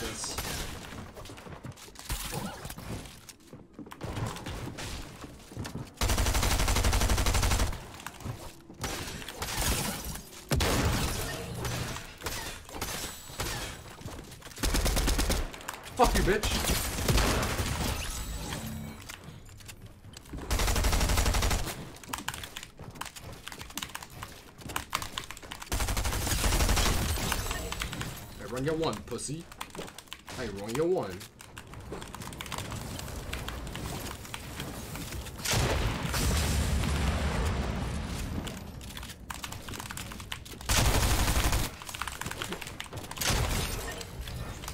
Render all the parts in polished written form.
with this. Fuck you, bitch. Run your one, pussy. Hey, run your one.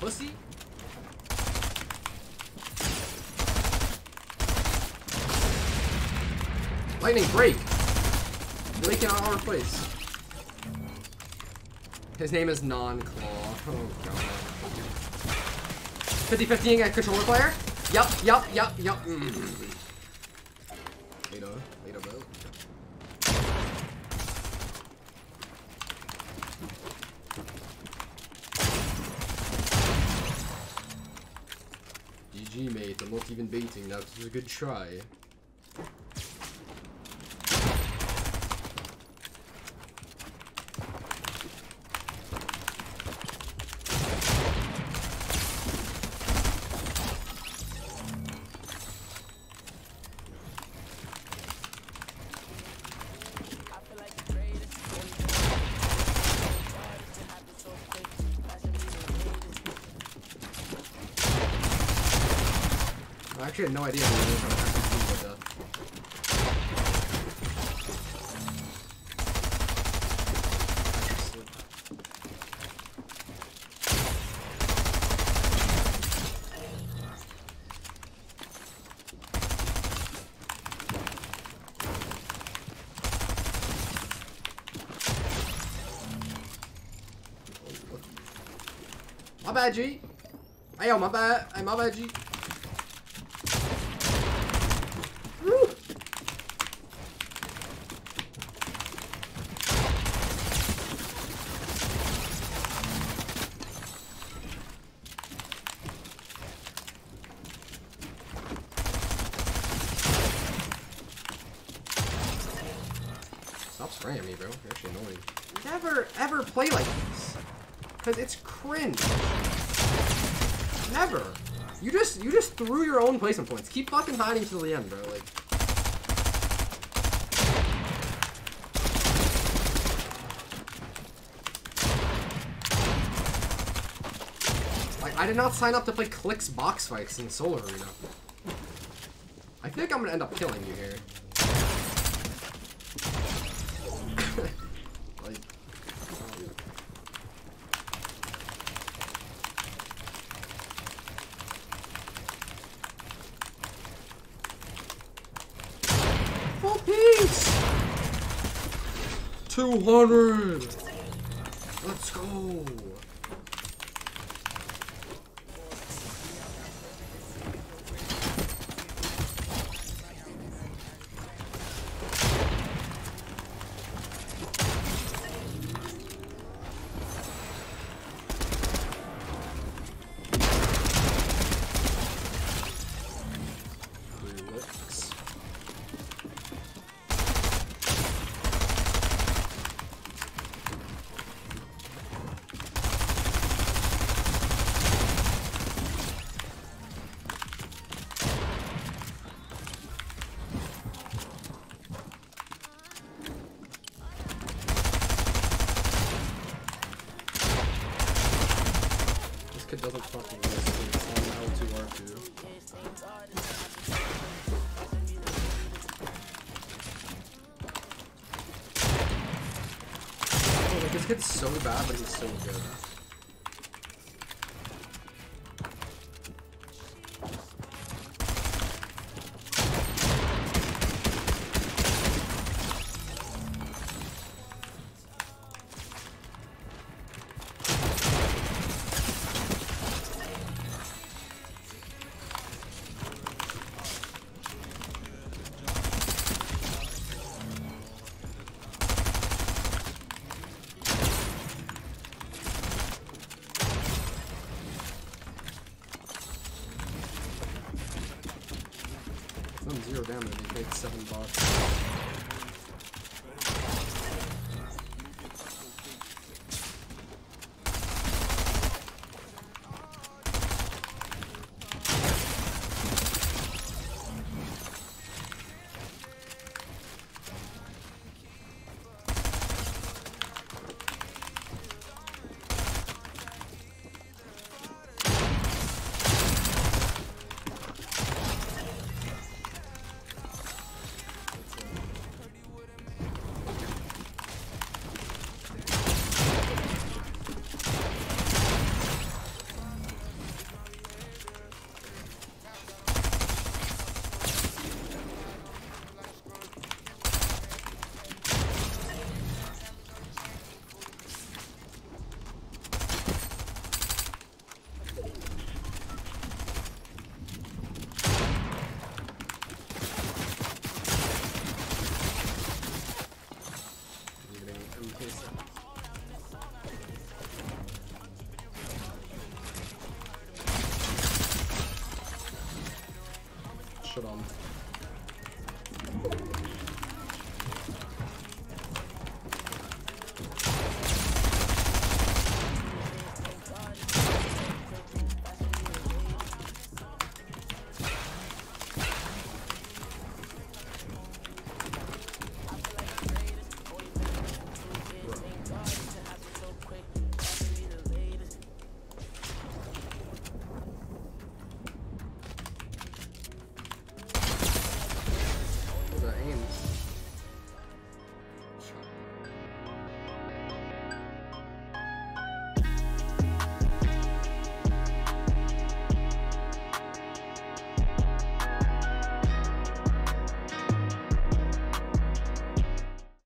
Pussy? Lightning, break! You're making it a hard place. His name is Non-Claw. Oh god. 50-50ing a controller player? Yup. Later, bro. GG, mate. I'm not even baiting now. This is a good try. I actually had no idea what it was going to happen to you with that. My bad, G. Hey, yo, my bad. Hey, my bad, G. Spraying me, bro. You're actually annoying. Never ever play like this, cause it's cringe. Never. You just threw your own placement points. Keep fucking hiding till the end, bro. Like. I did not sign up to play Clix box fights in Solar Arena. I feel like I'm gonna end up killing you here. Full piece! 200! Let's go! It doesn't fucking work. It's on L2R2. Oh, like, this gets so bad, but it's so good. done 0 damage and paid $7.